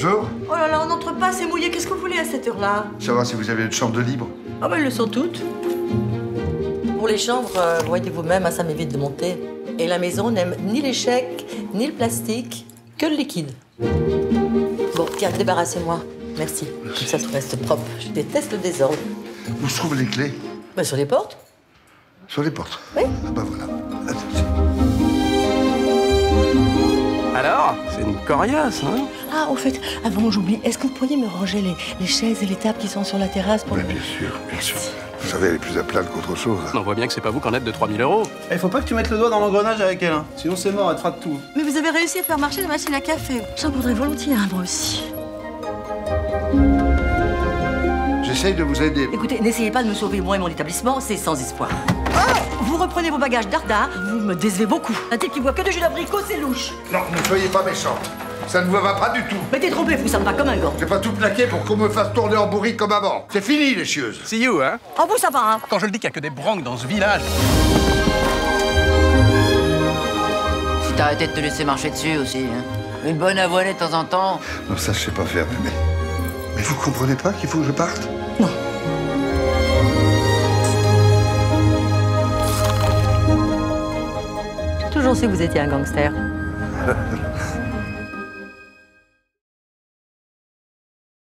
Bonjour. Oh là là, on n'entre pas, c'est mouillé. Qu'est-ce que vous voulez à cette heure-là? Savoir si vous avez une chambre de libre. Ah ben, elles le sont toutes. Pour les chambres, voyez vous-même, hein, ça m'évite de monter. Et la maison n'aime ni l'échec, ni le plastique, que le liquide. Bon, tiens, débarrassez-moi. Merci. Comme ça, tout reste propre. Je déteste le désordre. Où se trouvent les clés? Ben, sur les portes. Sur les portes? Oui. Ah ben voilà. Alors, c'est une coriace, hein? Ah, au fait, avant j'oublie, est-ce que vous pourriez me ranger les chaises et les tables qui sont sur la terrasse pour... Ben, bien sûr, bien sûr. Vous savez, elle est plus à plaindre qu'autre chose. On voit bien que c'est pas vous qu'en êtes de 3000 €. Il faut pas que tu mettes le doigt dans l'engrenage avec elle, hein. Sinon c'est mort, elle te fera de tout. Mais vous avez réussi à faire marcher la machine à café. J'en voudrais volontiers, hein, moi aussi. J'essaye de vous aider. Écoutez, n'essayez pas de me sauver, moi et mon établissement, c'est sans espoir. Oh, vous reprenez vos bagages dardard, vous me décevez beaucoup. Un type qui boit que de jus d'abricot, c'est louche. Non, ne soyez pas méchante. Ça ne vous va pas du tout. Mais t'es trompé, vous, ça me va comme un gant. J'ai pas tout plaqué pour qu'on me fasse tourner en bourrique comme avant. C'est fini, les chieuses. See you, hein? En vous, ça va, hein? Quand je le dis qu'il n'y a que des branques dans ce village. Si t'arrêtais de te laisser marcher dessus aussi, hein? Une bonne avoinée de temps en temps. Non, ça, je sais pas faire, mais vous comprenez pas qu'il faut que je parte? Non. J'ai toujours su que vous étiez un gangster.